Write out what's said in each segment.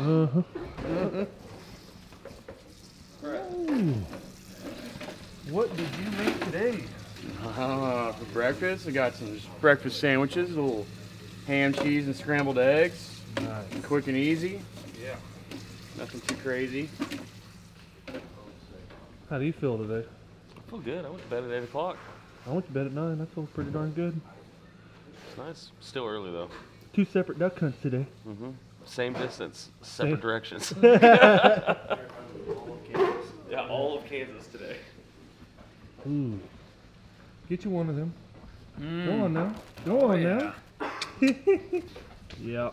Uh-huh. Mm-hmm. What did you make today? For breakfast, I got some just breakfast sandwiches, a little ham, cheese, and scrambled eggs. Nice. Quick and easy. Yeah. Nothing too crazy. How do you feel today? I feel good. I went to bed at 8 o'clock. I went to bed at 9. I feel pretty darn good. It's nice. Still early, though. Two separate duck hunts today. Mm-hmm. Same distance, separate directions. Yeah, all of Kansas today. Ooh. Get you one of them. Mm. Go on now. Go on now. Yeah.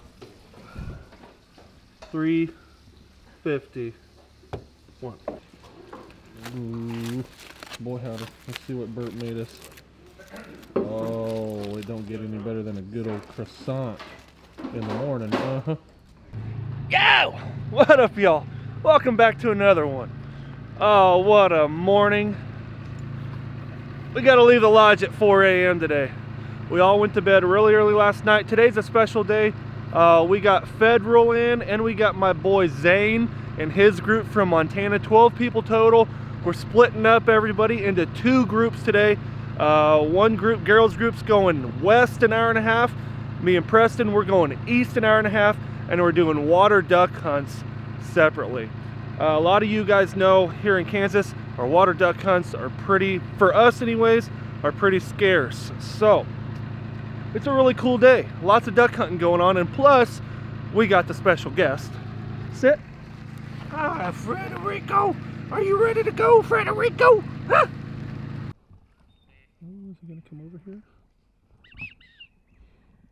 350. One. Ooh. Boy, howdy. Let's see what Bert made us. Oh, it don't get any better than a good old croissant in the morning. Uh-huh. Yo! What up, y'all? Welcome back to another one. Oh, what a morning. We got to leave the lodge at 4 a.m. today. We all went to bed really early last night. Today's a special day. We got Federal in, and we got my boy Zane and his group from Montana. 12 people total. We're splitting up everybody into two groups today. One group, girls group's going west an hour and a half. Me and Preston, we're going east an hour and a half, and we're doing water duck hunts separately. A lot of you guys know here in Kansas, our water duck hunts are pretty, for us anyways, are pretty scarce. So, it's a really cool day. Lots of duck hunting going on, and plus, we got the special guest. Sit. Hi, Frederico. Are you ready to go, Frederico? Huh? Is he gonna come over here?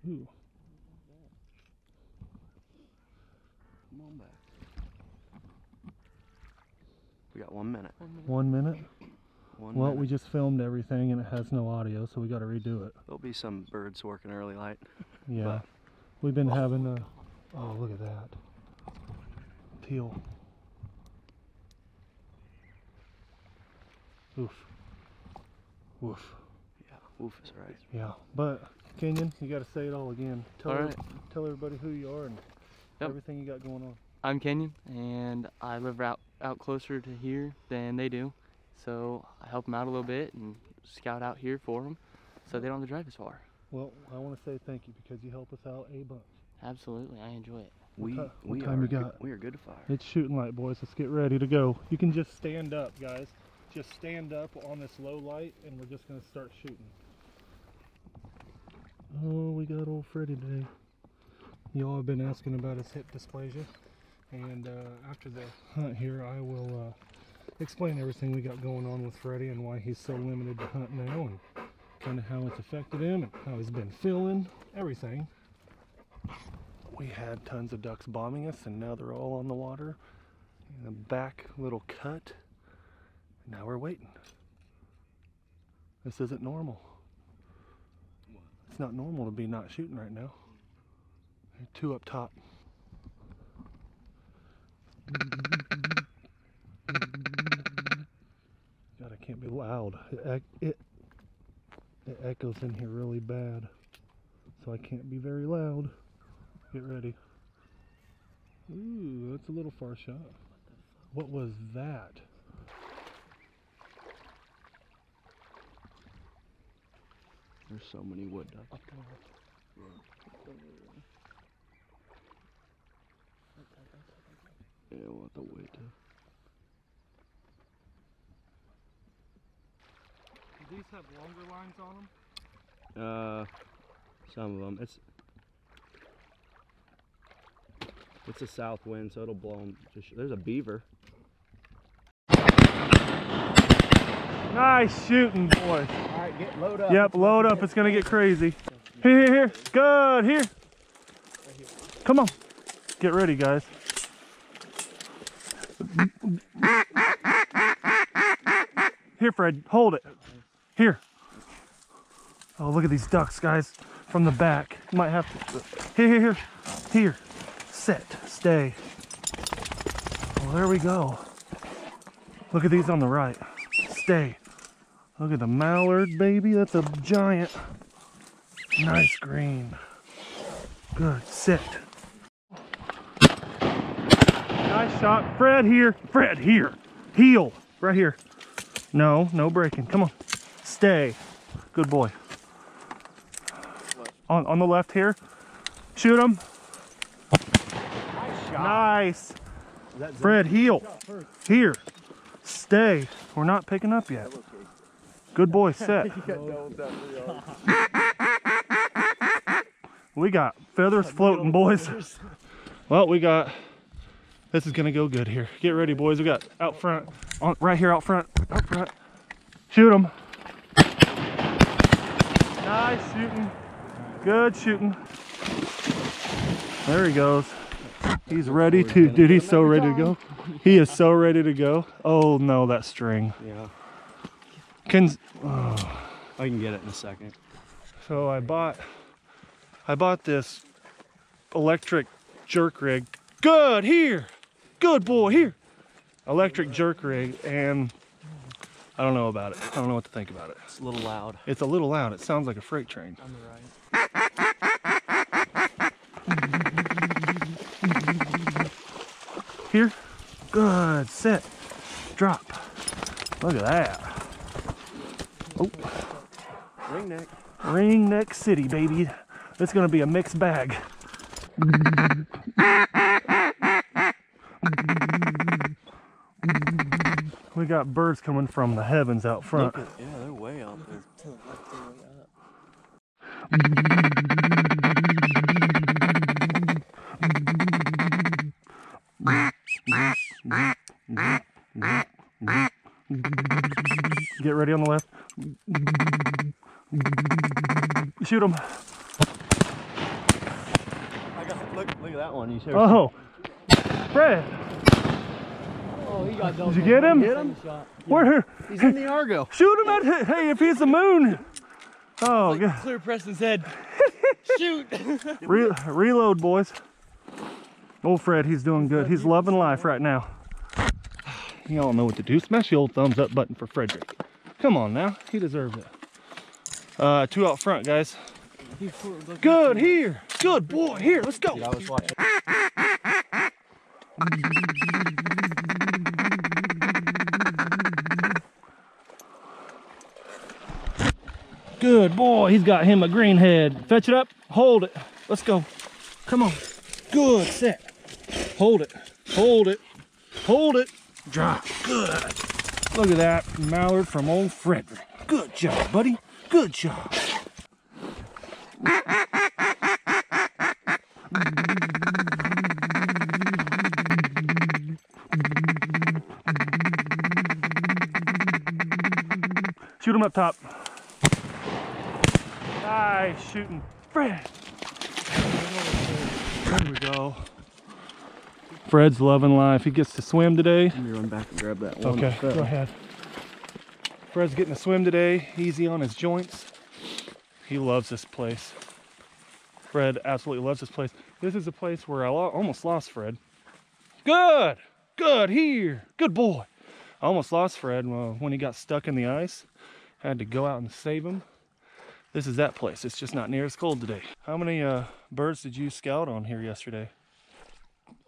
Ooh. Come on back. We got 1 minute. 1 minute? 1 minute. Well, we just filmed everything and it has no audio, so we got to redo it. There'll be some birds working early light. Yeah. But we've been having a... Oh, look at that. Teal. Oof. Woof. Yeah, woof is right. Yeah, but Kenyon, you got to say it all again. Tell everybody who you are and everything you got going on. I'm Kenyon, and I live out closer to here than they do, so I help them out a little bit and scout out here for them so they don't have to drive as far. Well, I want to say thank you because you help us out a bunch. Absolutely, I enjoy it. We are good to fire. It's shooting light, boys. Let's get ready to go. You can just stand up, guys. Just stand up on this low light, and we're just going to start shooting. Oh, we got old Freddy today. Y'all have been asking about his hip dysplasia. And after the hunt here, I will explain everything we got going on with Freddy and why he's so limited to hunt now, and kind of how it's affected him and how he's been feeling, everything. We had tons of ducks bombing us, and now they're all on the water. In the back little cut, now we're waiting. This isn't normal. It's not normal to be not shooting right now. They're two up top. God, I can't be loud. It echoes in here really bad, so I can't be very loud. Get ready. Ooh, that's a little far shot. What was that? There's so many wood ducks. Yeah, we'll have to wait. Do these have longer lines on them? Some of them. It's a south wind, so it'll blow them. There's a beaver. Nice shooting, boys. All right, load up. Yep, load up. It's gonna get crazy. Here. Good. Here. Come on. Get ready, guys. Here, Fred, hold it. Here. Oh, look at these ducks, guys, from the back. Might have to. Here. Sit, stay. Well, there we go. Look at these on the right. Stay. Look at the mallard, baby. That's a giant. Nice green. Good, sit. Nice shot. Fred here. Fred here. Heel. Right here. No, no breaking. Come on. Stay. Good boy. On the left here. Shoot him. Nice shot. Nice. Fred, heel. Here. Stay. We're not picking up yet. Good boy, set. We got feathers floating, boys. Well, we got... This is going to go good here. Get ready, boys. We got out front. Right here, out front. Out front. Shoot him. Nice shooting. Good shooting. There he goes. He's ready to, dude, he's so ready to go. He is so ready to go. Oh no, that string. Yeah. I can get it in a second. So I bought this electric jerk rig. Good here. Good boy here. Electric jerk rig, and I don't know about it. I don't know what to think about it. It's a little loud. It's a little loud. It sounds like a freight train. On the right. Here. Good. Set. Drop. Look at that. Oh. Ring neck. Ring neck city, baby. It's going to be a mixed bag. We got birds coming from the heavens out front. Look at, yeah, they're way out there. To the left, way up. Get ready on the left. Shoot him. I got, look at that one. You oh, Fred. Oh, he got double. Did you get him? Get him? Yeah. Where? He's in the Argo. Shoot him at. Hey, if he's the moon. Oh, like God. Clear Preston's head. Shoot. Reload, boys. Old Fred, he's doing good. He's loving life right now. You all know what to do. Smash the old thumbs up button for Frederick. Come on now. He deserves it. Two out front, guys. Good here. Good boy. Here, let's go. Yeah, I was watching. Good boy. He's got him a green head. Fetch it up. Hold it. Let's go. Come on. Good set. Hold it, hold it, hold it, drop. Good. Look at that mallard from old Frederick. Good job, buddy. Good job. Shoot him up top. Nice shooting, Fred. There we go. Fred's loving life. He gets to swim today. Let me run back and grab that one. Okay, go ahead. Fred's getting to swim today. Easy on his joints. He loves this place. Fred absolutely loves this place. This is a place where I almost lost Fred. Good. Good here. Good boy. I almost lost Fred when he got stuck in the ice. I had to go out and save him. This is that place. It's just not near as cold today. How many birds did you scout on here yesterday?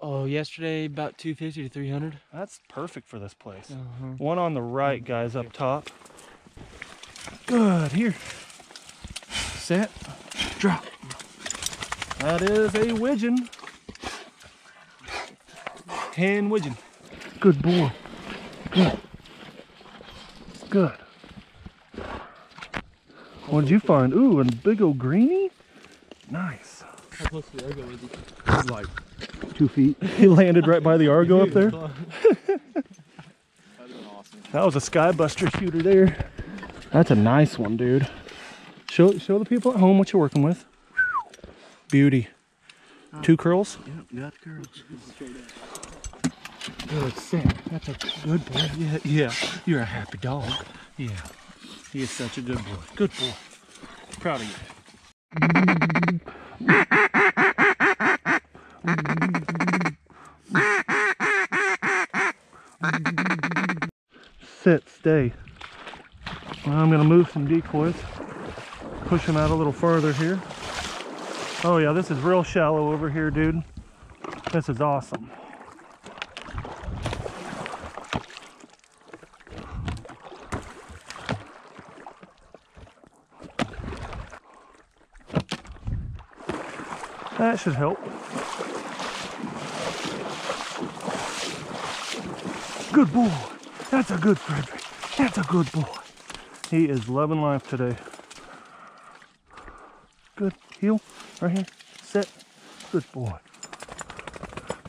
Oh, yesterday about 250 to 300. That's perfect for this place. One on the right, guys, up top. Good. Here. Set. Drop. That is a widgeon. 10 widgeon. Good boy. Good. Good. What did you find? Ooh, a big old greenie? Nice. How close to the Argo is he? He's like 2 feet. He landed right by the Argo up there. That was a skybuster shooter there. That's a nice one, dude. Show the people at home what you're working with. Beauty. Two curls? Yep, got curls. Good set. That's a good boy. Yeah, yeah. You're a happy dog. Yeah. He is such a good boy. Good boy. Proud of you. Set, stay. Well, I'm going to move some decoys. Push them out a little further here. Oh yeah, this is real shallow over here, dude. This is awesome. That should help. Good boy. That's a good Frederick. That's a good boy. He is loving life today. Good. Heel. Right here. Set. Good boy.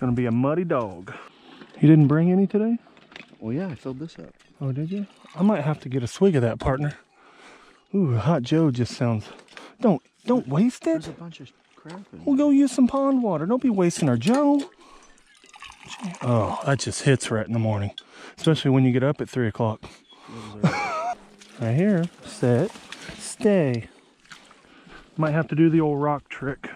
Gonna be a muddy dog. You didn't bring any today? Well, yeah, I filled this up. Oh, did you? I might have to get a swig of that, partner. Ooh, Hot Joe just sounds... Don't waste it. There's a bunch of crap in there. We'll go use some pond water. Don't be wasting our Joe. Oh, that just hits right in the morning. Especially when you get up at 3 o'clock. Right here. Set. Stay. Might have to do the old rock trick.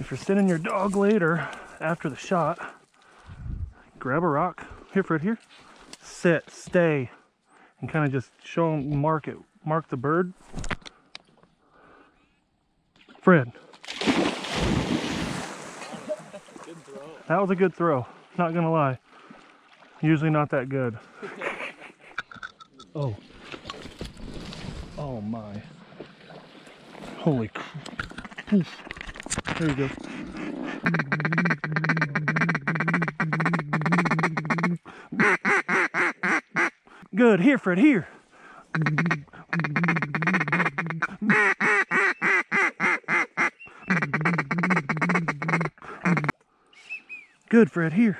If you're sending your dog later, after the shot, grab a rock. Here, Fred, here. Set. Stay. And kind of just show them, mark it. Mark the bird. Fred. Good throw. That was a good throw. Not gonna lie. Usually not that good. Oh. Oh my. Holy crap. There you go. Good. Here, Fred, here. Good, Fred, here.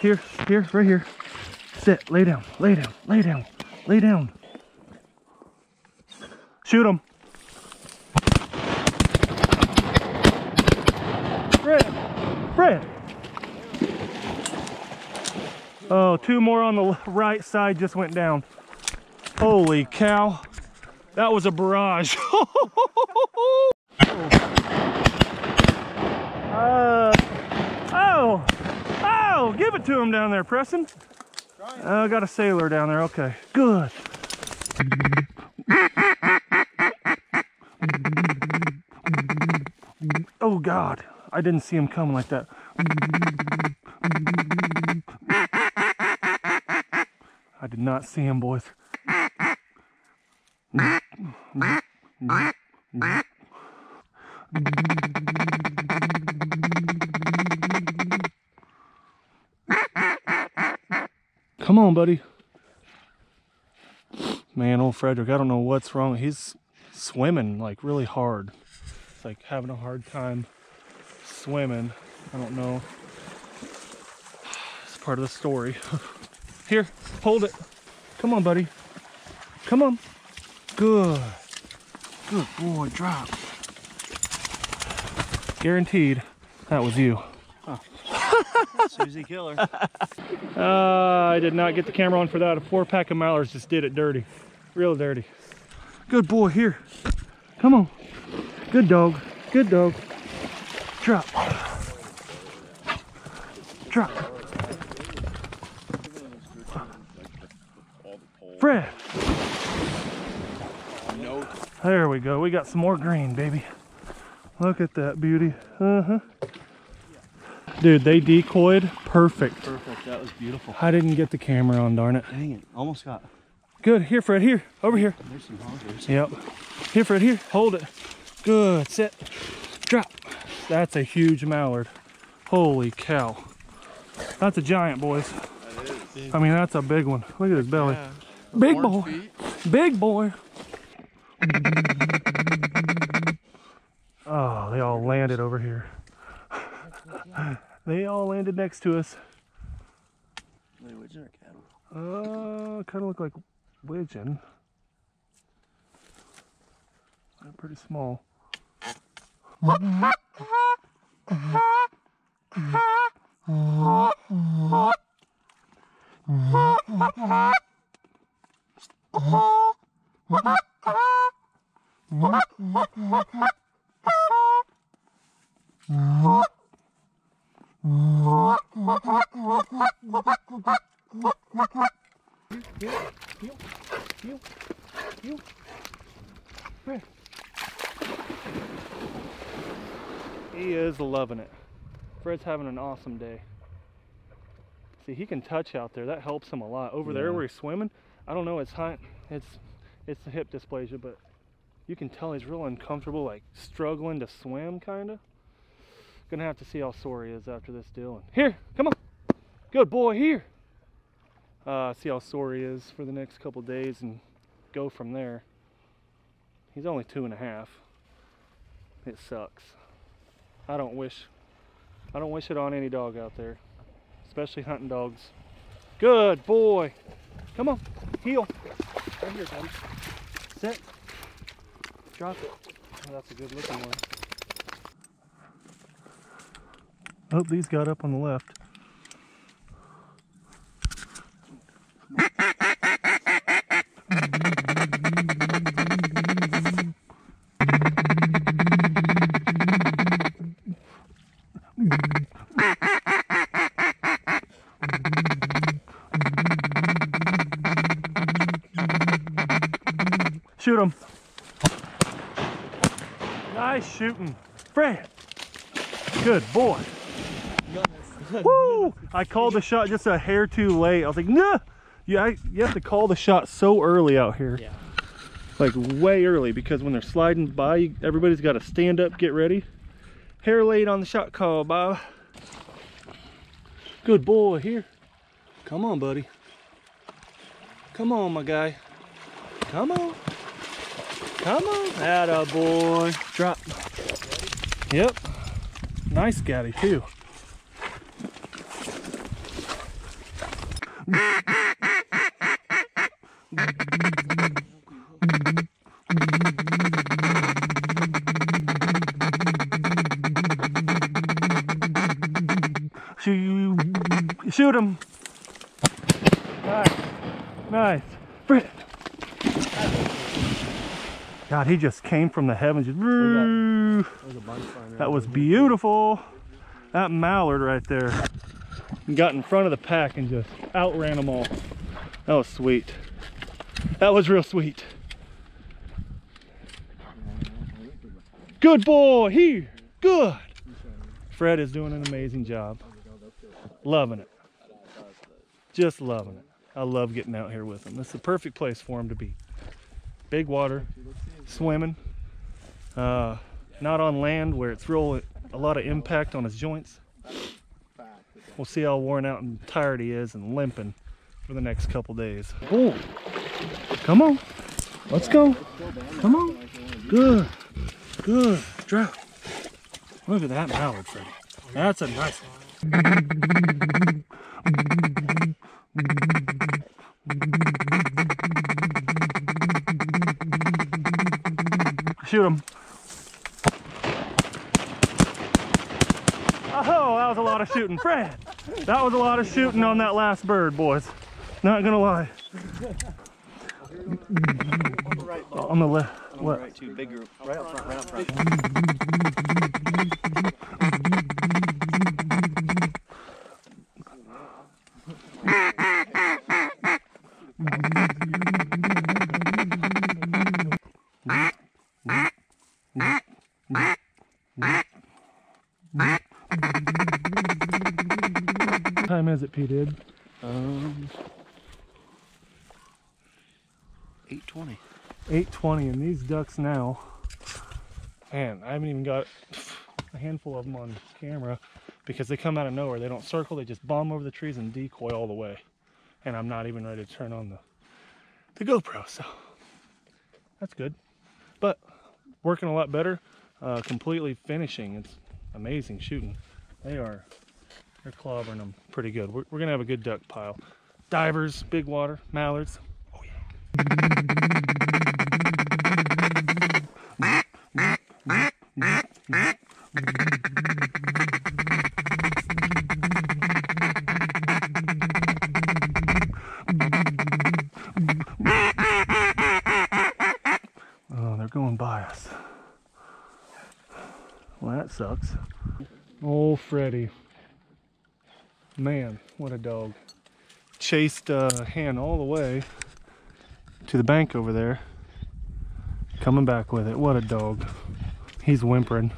Here, here, right here. Sit, lay down, lay down, lay down, lay down. Shoot him. Fred. Oh, two more on the right side just went down. Holy cow. That was a barrage. Oh, give it to him down there, Preston. I got a sailor down there. Okay, good. Oh, God. I didn't see him coming like that. I did not see him, boys. Come on, buddy. Man, old Frederick, I don't know what's wrong. He's swimming like really hard. It's like having a hard time swimming. I don't know. It's part of the story. Here, hold it. Come on, buddy. Come on. Good. Good boy, drop. Guaranteed that was you. Oh. Susie Killer. I did not get the camera on for that. A 4-pack of mallards just did it dirty. Real dirty. Good boy, here. Come on. Good dog. Good dog. Drop. Drop. Fred. There we go. We got some more green, baby. Look at that beauty. Uh-huh. Dude, they decoyed perfect. Perfect. That was beautiful. I didn't get the camera on, darn it. Dang it. Almost got it. Good. Here, Fred. Here. Over here. There's some honkers. Yep. Here, Fred. Here. Hold it. Good. Set. Drop. That's a huge mallard. Holy cow. That's a giant, boys. That is. I mean, that's a big one. Look at his belly. Yeah. Big boy. Feet. Big boy. Oh, they all landed over here. They all landed next to us. Wait, widgeon or cattle? Kind of look like widgeon. They're pretty small. He is loving it. Fred's having an awesome day. See, he can touch out there. That helps him a lot. Over there where he's swimming, I don't know, it's the hip dysplasia, but you can tell he's real uncomfortable, like struggling to swim, kind of. Gonna have to see how sore he is after this deal. Here, come on. Good boy, here. See how sore he is for the next couple days and go from there. He's only 2.5. It sucks. I don't wish it on any dog out there, especially hunting dogs. Good boy. Come on, heel. Right here, buddy. Sit. Drop it. Oh, that's a good looking one. Oh, these got up on the left. Shoot him. Nice shooting. Fred. Good boy. Woo! I called the shot just a hair too late. I was like, no! You have to call the shot so early out here. Yeah. Like way early, because when they're sliding by, everybody's got to stand up, get ready. Hair late on the shot call, Bob. Good boy, here. Come on, buddy. Come on, my guy. Come on. Come on, atta boy. Drop. Yep. Nice gaddy too. Shoot him. Nice. Nice. Fred. God, he just came from the heavens. That was beautiful. That mallard right there. Got in front of the pack and just outran them all. That was sweet. That was real sweet. Good boy, here. Good. Fred is doing an amazing job. Loving it. Just loving it. I love getting out here with him. It's the perfect place for him to be. Big water, swimming, not on land where it's real a lot of impact on his joints. We'll see how worn out and tired he is and limping for the next couple days. Ooh. Come on, let's go. Come on, good, good. Drop. Look at that mallard, Freddy. That's a nice one. Shoot him. Oh, that was a lot of shooting. Fred, that was a lot of shooting on that last bird, boys. Not gonna lie. On the right, oh, on the left. On what? The right, too. Big group. Right up front, right up front. What time is it, P-Did? 8:20. 8:20, and these ducks now, man, I haven't even got a handful of them on camera because they come out of nowhere. They don't circle, they just bomb over the trees and decoy all the way. And I'm not even ready to turn on the GoPro, so that's good. But working a lot better, completely finishing. It's amazing shooting. They're clobbering them pretty good. We're gonna have a good duck pile. Divers, big water, mallards. Oh yeah. Oh, they're going by us. Well, that sucks. Oh, Freddy. Man, what a dog. Chased hand all the way to the bank over there. Coming back with it. What a dog. He's whimpering.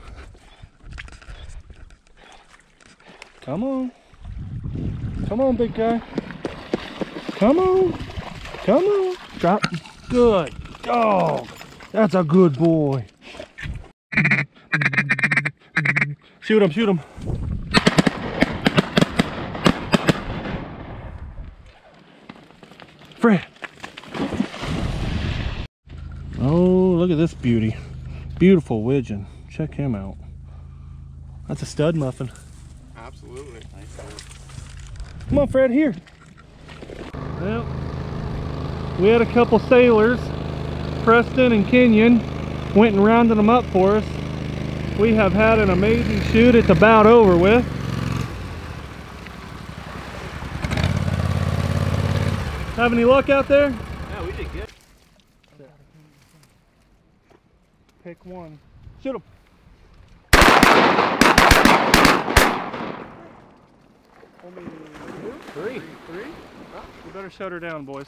Come on. Come on, big guy. Come on. Come on. Drop. Good dog. That's a good boy. Shoot him, shoot him. Fred. Oh, look at this beauty. Beautiful widgeon. Check him out. That's a stud muffin. Absolutely. Come on, Fred, here. Well, we had a couple sailors, Preston and Kenyon, went and rounded them up for us. We have had an amazing shoot. It's about over with. Have any luck out there? Yeah, we did good. Pick one. Shoot him. Only three. Three. We better shut her down, boys.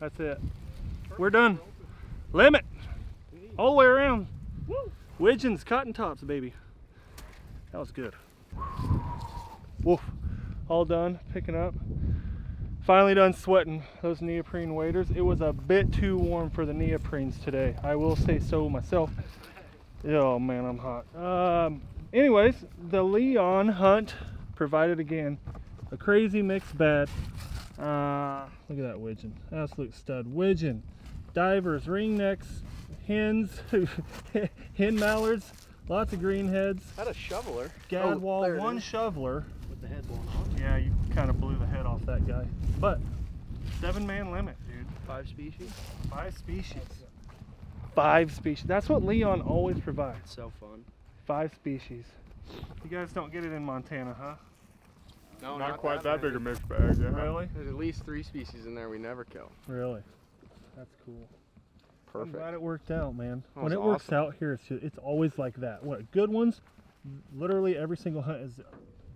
That's it. We're done. Limit. All the way around. Widgeons, cotton tops, baby. That was good. Woof. All done. Picking up. Finally done sweating those neoprene waders. It was a bit too warm for the neoprenes today. I will say so myself. Oh man, I'm hot. Anyways, the Leon hunt provided again a crazy mixed bag. Look at that widgeon. Absolute stud widgeon. Divers, ring necks, hens, hen mallards, lots of green heads. Had a shoveler. Gadwall, one shoveler. With the head blown off. Yeah, you kind of blew the head off that guy. But 7-man limit, dude. 5 species? 5 species. 5 species. That's what Leon always provides. It's so fun. 5 species. You guys don't get it in Montana, huh? No, not quite that big a mixed bag. Yeah. Really? There's at least 3 species in there we never kill. Really? That's cool. Perfect. I'm glad it worked out, man. When it works out here, it's always like that. What good ones? Literally every single hunt is.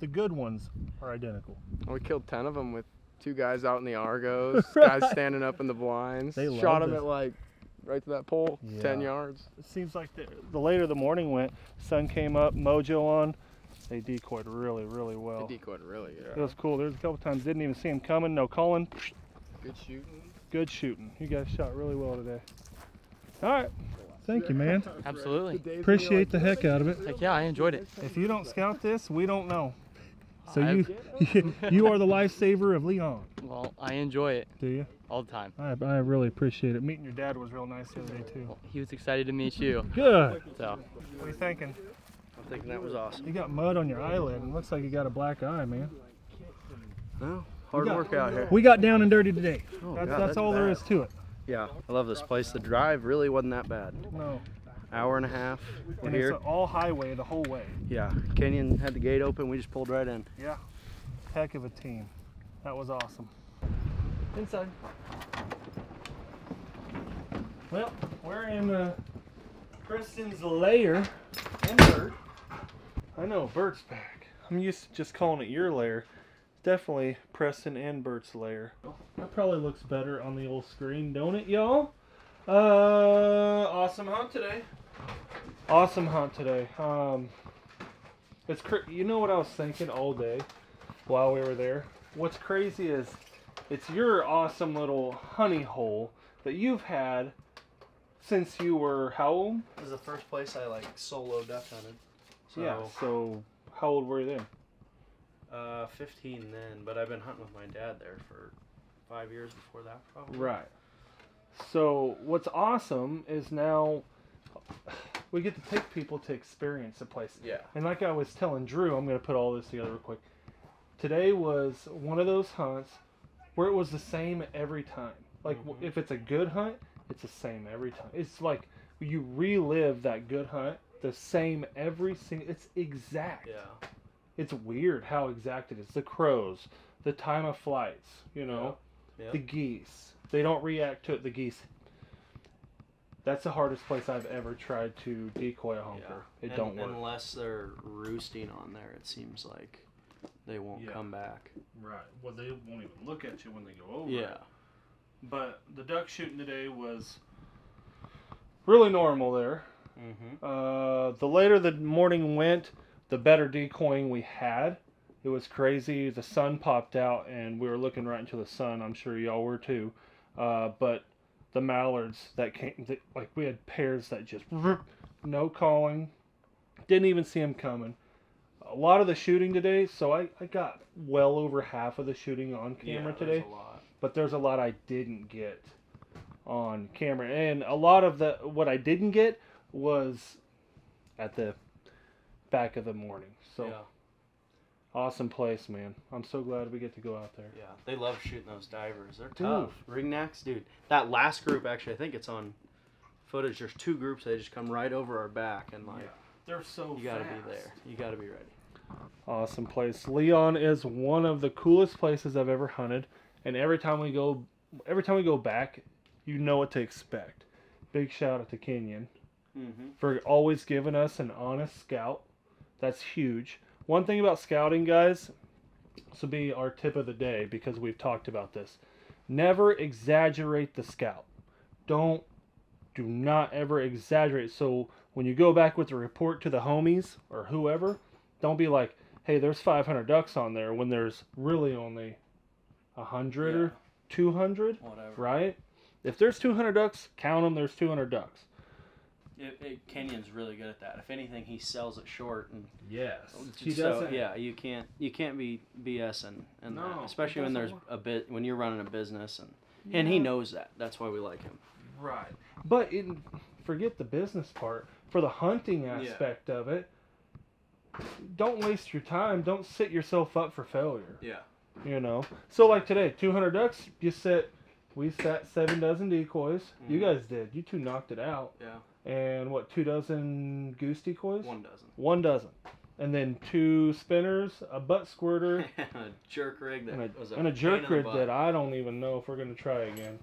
The good ones are identical. Well, we killed 10 of them with 2 guys out in the Argos, right. Guys standing up in the blinds. They shot them at like right to that pole, yeah. 10 yards. It seems like the later the morning went, sun came up, mojo on. They decoyed really, really well. They decoyed really good. It was cool. There's a couple times didn't even see them coming, no calling. Good shooting. Good shooting. You guys shot really well today. All right. Thank you, man. Absolutely. Appreciate the heck out of it. Heck yeah, I enjoyed it. If you don't scout this, we don't know. So you are the lifesaver of Leon. Well, I enjoy it. Do you? All the time. I really appreciate it. Meeting your dad was real nice the other day, too. Well, he was excited to meet you. Good. So. What are you thinking? I'm thinking that was awesome. You got mud on your eyelid. It looks like you got a black eye, man. Well, hard work out here. We got down and dirty today. Oh, that's all there is to it. Yeah, I love this place. The drive really wasn't that bad. No. Hour and a half. And it's all highway the whole way. Yeah, Kenyon had the gate open. We just pulled right in. Yeah, heck of a team. That was awesome. Inside. Well, we're in Preston's lair. And Bert. I know, Bert's back. I'm used to just calling it your lair. Definitely Preston and Bert's lair. That probably looks better on the old screen, don't it, y'all? Awesome hunt today. Awesome hunt today. It's you know what I was thinking all day while we were there? What's crazy is it's your awesome little honey hole that you've had since you were how old? This is the first place I like solo duck hunted. So. Yeah, so how old were you then? 15 then, but I've been hunting with my dad there for 5 years before that probably. Right. So what's awesome is now we get to take people to experience the place. Yeah. And like I was telling Drew, I'm going to put all this together real quick. Today was one of those hunts where it was the same every time. Like if it's a good hunt, it's the same every time. It's like you relive that good hunt the same every single, it's exact. Yeah. It's weird how exact it is. The crows, the time of flights, you know, the geese. They don't react to it, the geese. That's the hardest place I've ever tried to decoy a hunker. Yeah. It don't work. Unless they're roosting on there, it seems like they won't come back. Right. Well, they won't even look at you when they go over. Yeah. But the duck shooting today was really normal there. The later the morning went, the better decoying we had, It was crazy. The sun popped out, and we were looking right into the sun. I'm sure y'all were too. But the mallards that came, like we had pairs that just no calling. Didn't even see them coming. A lot of the shooting today, so I got well over half of the shooting on camera today. A lot. But there's a lot I didn't get on camera, and a lot of the what I didn't get was at the back of the morning. So. Yeah. Awesome place, man. I'm so glad we get to go out there. Yeah, they love shooting those divers. They're tough. Ringnecks, dude. That last group, actually, I think it's on footage. There's two groups. They just come right over our back. And, like, yeah. They're so you gotta fast. Be there. You got to be ready. Awesome place. Leon is one of the coolest places I've ever hunted. And every time we go back, you know what to expect. Big shout out to Kenyon for always giving us an honest scout. That's huge. One thing about scouting, guys, this will be our tip of the day because we've talked about this. Never exaggerate the scout. Do not ever exaggerate. So when you go back with a report to the homies or whoever, don't be like, hey, there's 500 ducks on there when there's really only 100 or 200, whatever. Right? If there's 200 ducks, count them, there's 200 ducks. Kenyon's really good at that. If anything, he sells it short. And yes, he does. So, yeah, you can't be BSing, and no, especially when there's a bit when you're running a business, and he knows that. That's why we like him. Right, but forget the business part. For the hunting aspect of it, don't waste your time. Don't set yourself up for failure. Yeah, you know. So like today, 200 ducks. We sat 6 decoys. Mm-hmm. You guys did. You two knocked it out. Yeah. And what, 2 goose decoys? 1 dozen. 1 dozen. And then 2 spinners, a butt squirter, a jerk rig that and a jerk rig that I don't even know if we're gonna try again.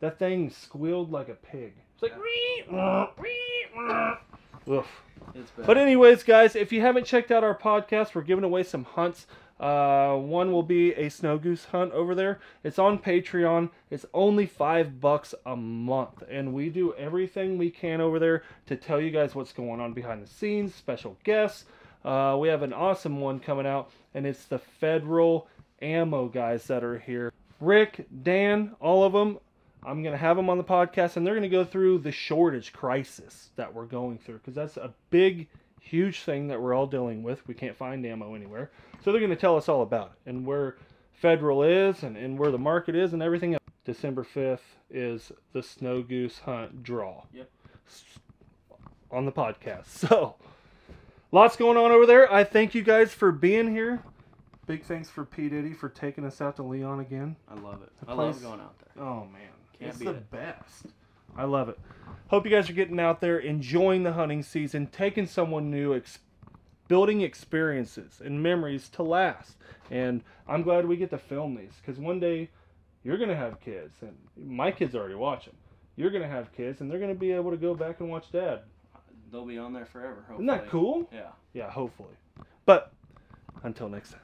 That thing squealed like a pig. It's like oof. It's bad. But anyways, guys, if you haven't checked out our podcast, we're giving away some hunts. One will be a snow goose hunt over there. It's on Patreon. It's only $5 a month. And we do everything we can over there to tell you guys what's going on behind the scenes, special guests. We have an awesome one coming out, and it's the Federal Ammo guys that are here. Rick, Dan, all of them. I'm going to have them on the podcast, and they're going to go through the shortage crisis that we're going through, because that's a big huge thing that we're all dealing with. We can't find ammo anywhere. So they're going to tell us all about it and where Federal is and where the market is and everything else. December 5th is the Snow Goose Hunt draw on the podcast. So lots going on over there. I thank you guys for being here. Big thanks for P. Diddy for taking us out to Leon again. I love it. I love going out there. Oh, man. It's the best. I love it. Hope you guys are getting out there, enjoying the hunting season, taking someone new, building experiences and memories to last. And I'm glad we get to film these, because one day you're going to have kids, and my kids already watch them. You're going to have kids, and they're going to be able to go back and watch Dad. They'll be on there forever, hopefully. Isn't that cool? Yeah. Yeah, hopefully. But until next time.